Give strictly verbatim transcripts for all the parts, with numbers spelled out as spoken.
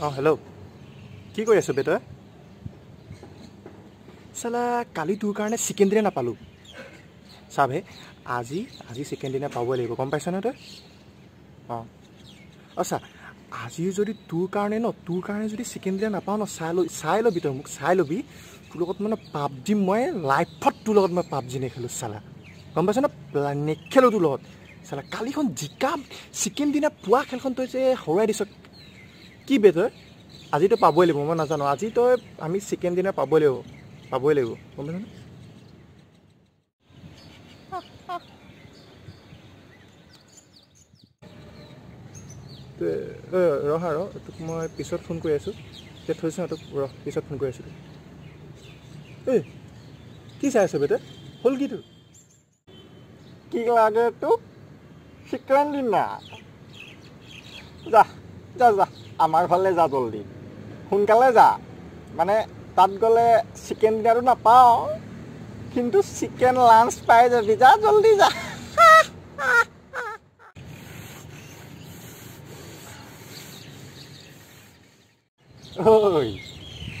Oh, hello. Ki koi aso beta? Sala kali tu karone second day na palu. Sabe? Aji, aji second day na pawo lego. Kom paisa na ta? Oh. Asa, aji jodi tu karone no, tu karone jodi second day na pao no sailo sailo beta muk sailo bi. Tu logot mana P U B G moye life pot tu logot mana P U B G ne khelu sala. Kom paisa na ne khelu tu logot. Sala kali kon jikam second day na pua khel kon to je horai disok. Ki beta? আজি তো পাবই লাগিব মই নাজানো আজি তো আমি second দিনা পাবই লাগিব পাবই লাগিব বুঝছ না তে ৰহা ৰ তোক মই পিছত ফোন কৰি আছো তে থৈছ না তোক ৰ পিছত ফোন কৰি আছো এ কি চাই আছ বেটা হল কি তো কি লাগে তো সেকেন্ড দিনা যা যা যা আমার ভালে যা জলদি Hunkale ja, mane tat gole chicken dinaru na pao, kintu chicken lunch pai jabi ja jaldi ja. Oi,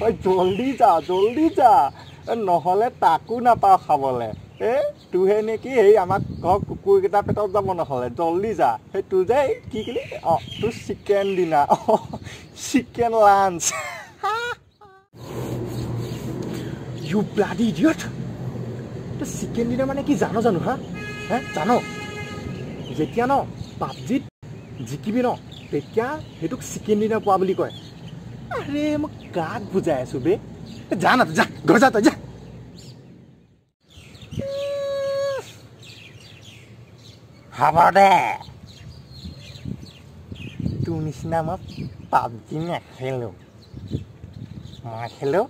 oi jaldi ja, jaldi ja, nohole taku na pao khabole. Eh, tu he ne ki ei amak ghor kukur kita petot jabo nohole, jaldi ja. He tu je ki kili, oh, tu chicken dinner. Chicken lunch. You bloody idiot! The chicken dinner mane ki jano jano ha? Huh? Jano. Jetia no P U B G jikibi no tetia hetuk chicken dinner pua boli koy. Are mok kaak bujai asu be? Ja na ja ghor ja ta ja. Habar de. Tu nishna map P U B G na khelo, ma khelo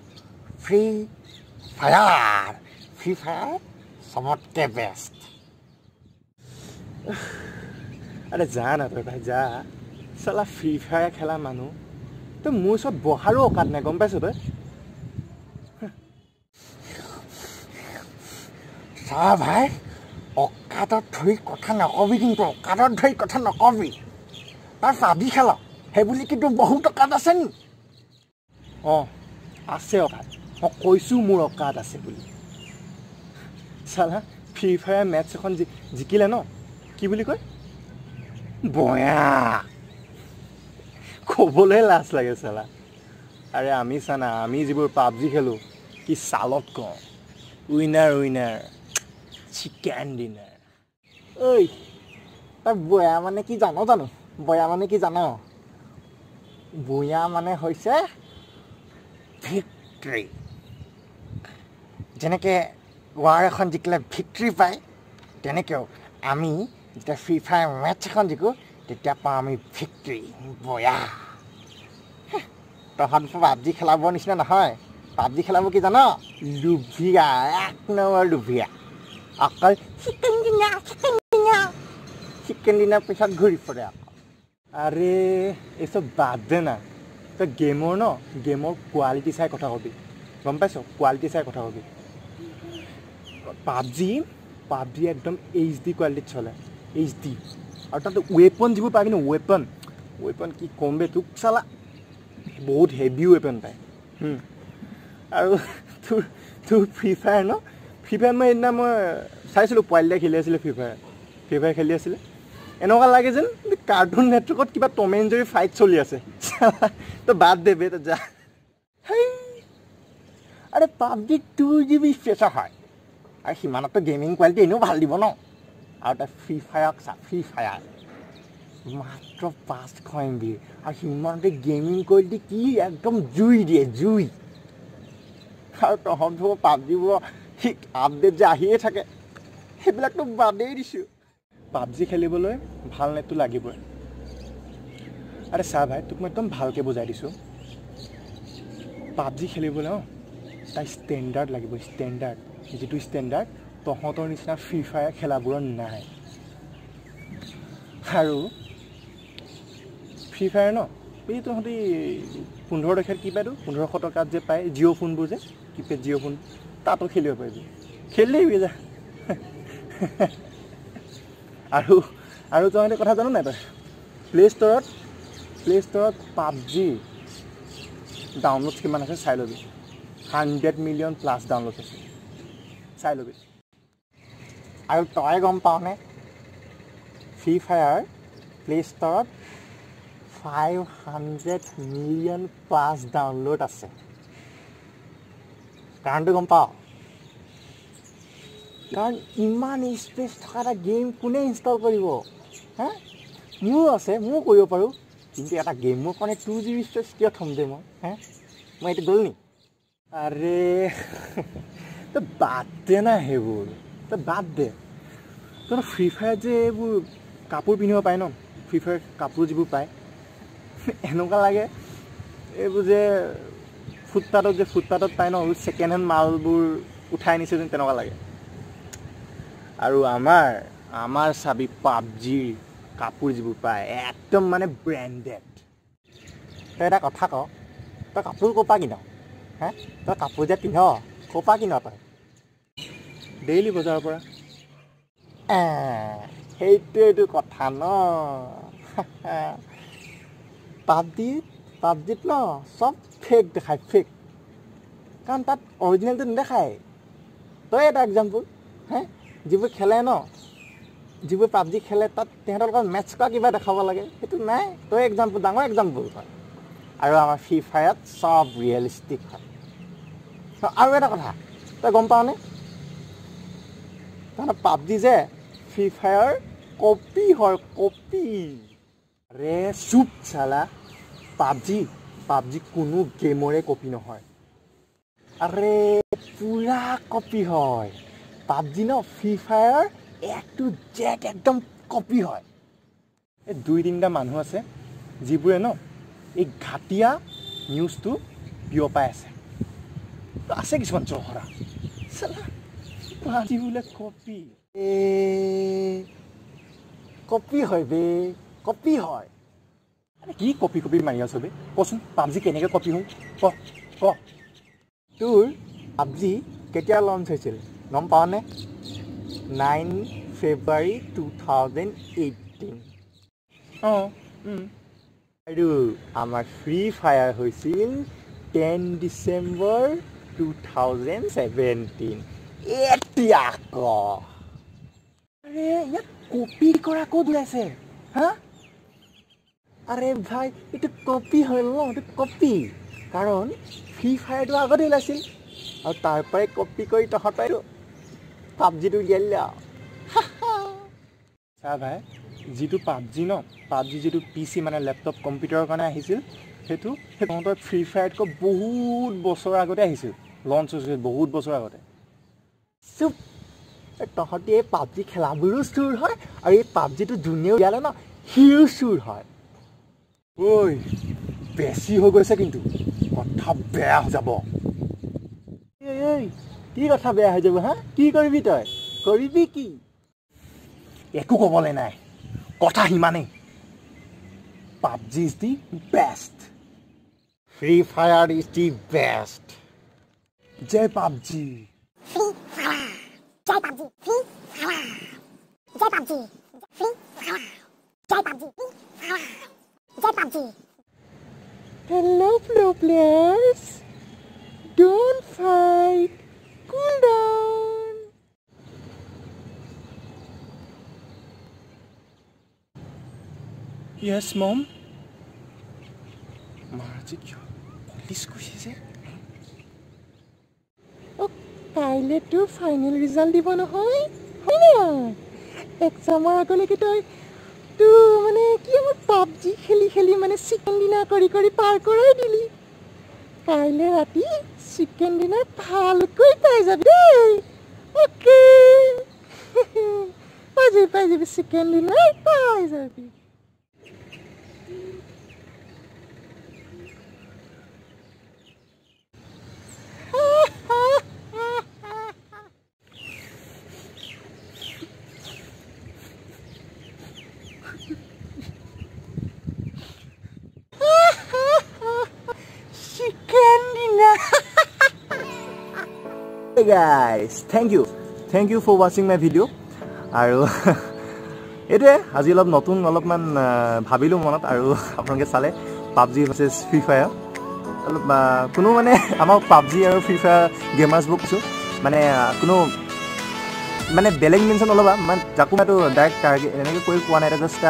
Free Fire, Free Fire, सबसे best. अरे जाना तो भाई जा, साला Free Fire खेला मानो, तो मुझे सब बहारो करने को पैसे दे. साला भाई, ओकादो ढोई कथा ना कॉफी किंतु ओकादो ढोई कथा ना कॉफी, पर साबी खेला. Hey, bully, kid, you बहुत काटा सेन। ओ, आसे होगा। ओ कोई सुमूर काटा से bully। साला Free Fire मैच से कौन जी जिकिला ना? की bully कोई? बोया। को बोले लास्ट लगे साला। अरे आमीसा ना आमीजी बोल P U B G खेलो कि सालोट को। Winner winner, chicken dinner। ओए, तब बोया माने की जानो जानो? बोया माने की जाना हो? Buya mane hoise victory. Jeneke war ekhon jikle victory pai. Tenekeo ami jeta Free Fire match ekhon jiku tetya pa ami victory. Buya. Tohon P U B G khelabo nishna nahoy. P U B G khelabo ki jano? Lubia, ek number lubia. Akal chicken dinner, chicken dinner. Chicken dinner pisat ghuri pore. Arey, it's a bad dinner. The game or no, game or quality side kotha hobi. Bumpaso quality side kotha hobi. P U B G, P U B G ekdom H D quality chole. H D. Arthat weapon jibo pabi no weapon. Weapon ki kombe tu sala bahut heavy weapon pae. Hmm. Aru tu tu Free Fire no? Free Fire ma inna ma saisilo poile kheli asile Free Fire. Free Fire kheli asile. Enoka lage jen the cartoon networkot kiba Tom and Jerry fight choli ase. To bad de be to ja. Hey, are P U B G two G B special hoy. Are himana to gaming quality eno bhal dibo no. Are ta Free Fire sa Free Fire. Matro past coin bi. Are himana the gaming quality ki ekdom jui diye jui. Are to hom to P U B G bo hik update ja hiye thake. He bilak to badey disu. P U B G খেলিবলৈ ভাল নেটটো লাগিবই আরে সা ভাই তুমি একদম ভালকে বুঝাই দিছো P U B G খেলিবলৈ তাই স্ট্যান্ডার্ড লাগিব স্ট্যান্ডার্ড যেটো স্ট্যান্ডার্ড তহতৰ নিচিনা Free Fire খেলাবোৰ নাই আৰু Free Fire ন এই তহতি fifteen টকাৰ কিবা দু fifteen hundred টকাত যে পায় জিও ফোন বুজে কিপে জিও ফোন তাতো খেলিব পাৰিবি খেলিবি যা Aru, aru, to hone kotha jano na ta. Play Store, Play Store P U B G downloads किमान आछे चाइ लबि हंड्रेड मिलियन प्लस डाउनलोड्स आछे चाइ लबि आरो तय गम पावने free fire play store five hundred million plus download आछे कारणटो गम पाओ कारण इमान स्पेस थका गेम कोने इनस्टल करिबो ह मु आछे मु कइयो पारो কিন্তু এটা গেমৰ কাৰণে টু জিবি স্পেচ কিয় থম দে মই হ্যাঁ মই এটা গলনি আরে তো বাদ দে না হেবুল তো বাদ দে তোর ফ্রি ফায়ার যে কাপোৰ পিনিব পায় ন ফ্রি ফায়ার কাপোৰ জিবু পায় এনেকা লাগে এবু যে ফুটপাথত যে ফুটপাথত পায় ন সেকেন্ড হ্যান্ড মালবোৰ উঠাই নিছে যেন তেনেকা লাগে আৰু আমাৰ আমাৰ সাবি পাবজি কাপোৰ জিবু পায় একদম মানে ব্র্যান্ডেড তো এটা কথা ক তো কাপোৰ কোপা কিনা হ্যাঁ তো কাপোৰ যে পিন্ধ কোপা কিনা তই ডেইলি বজাৰৰ পৰা এইটো কথা ন পাবজি পাবজিত ন সব ফেক দেখায় ফেক কাৰণ তাত অৰিজিনেলটো নেদেখায় তই এটা এক্সাম্পল হ্যাঁ যিবোৰ খেলে ন जीव पाबजी खेले तक मेच का क्या देखा लगे तो ना तो एग्जाम्पल डांगर एग्जाम्पल है और आम फ्री फायर सब रियलिस्टिक है और एट कथा तक गम पाने पाबजी जे फ्री फायर कपि है कपि रे चुप चाला पाबजी पाबजी कोनो गेमरे कपि नहय अरे पूरा कपि है पाबजी न Free Fire A to Z एकदम कपि है ए दुई तीनटा मानुह आछे जिबुरे न ए घाटिया न्यूज तो बियपाय आछे तो आछे किछुमान चोहरा साला पाजी बोले कपि ए कपि है बे कपि है अरे की कपि कपि मारि आछबे कोसन पाबजी केनेके कपि हो क क तुर पाबजी केतिया लॉन्च হৈছিল গম পাওনে nine February two thousand eighteen और आमार फ्री फायर হৈছিল ten December two thousand seventeen এতিয়া ক আরে ইয়া কপি কৰা কো দলাছে হ্যাঁ আরে ভাই এটা কপি হলো এটা কপি কারণ ফ্রি ফায়ার তো আগতে লাছিল আর তারপরে কপি কৰি তো হটাইলো पाबजी तो गेल्ला सा भाई जी पाबजी न पाबजी जी पीसी माने लैपटॉप कम्पिउटर कारण आठ फ्री फायर को बहुत बचर आगते लंच हो बहुत बचर आगते चुप तहते पाबजी खेलाबू चूर है और ये पाबजी तो जुने उलियाले ना हिरो चूर है ओ बेसि हो गई किन्तु कथा बेया हो जाब কি কথা বেয়া হৈ যাব হ্যাঁ কি কৰিবি তই কৰিবি কি একো কবলে নাই কথা হিমানে P U B G is the best Free Fire is the best জয় P U B G Free Fire জয় P U B G Free Fire জয় P U B G Free Fire জয় P U B G জয় P U B G Hello players don't fight Cool down. Yes, mom. Marge, kya police kuch hai? Oh, pilot to final result dibo na hoy. Hoy na. Exam agole ki toy. Tu mane ki amar P U B G kheli kheli mane second dina kori kori par korai dili. Kaile rati. Chicken dinner भालको पाई जाबी okay पाजी पाजी chicken dinner पाई जाबी Hey guys, thank you, thank you for watching my video. आरो इटे आजी लोग नतुन लोग मन भाभी लो मनत आरो अपन के साले P U B G versus Free Fire কোনো মানে আমাক পাবজি আৰু ফ্রি ফায়াৰ গেমার্স বুকছো মানে কোনো মানে বেলেগ মেনশন অলবা মানে জাকুমাটো ডাইরেক্ট টার্গেট এনেকে কই কোৱা নাই এটা জাস্ট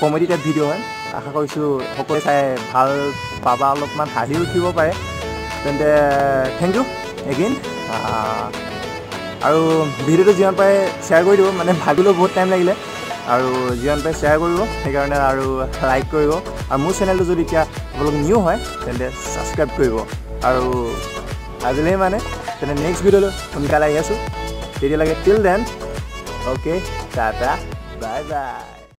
কমেডি টাইপ ভিডিও হয় আশা কৰিছো সকলোৱে চাই ভাল পাবা অলপমান হাঁহি উঠিব পাৰে তেন্তে থ্যাংক ইউ এগেইন আৰু ভিডিওটো জিয়ান পাই শেয়ার কৰি দিব মানে ভাগুলো বহুত টাইম লাগিলে আৰু জিয়ান পাই শেয়ার কৰিব এই কাৰণে আৰু লাইক কৰিব আৰু মোৰ চেনেলটো যদি কিয়া ব্লগ নিউ হয় তেন্তে সাবস্ক্রাইব কৰিব আৰু আজিলে মানে তেনে নেক্সট ভিডিওটো আমি কালাই আছো তেতিয়ালৈকে till then okay tata bye by.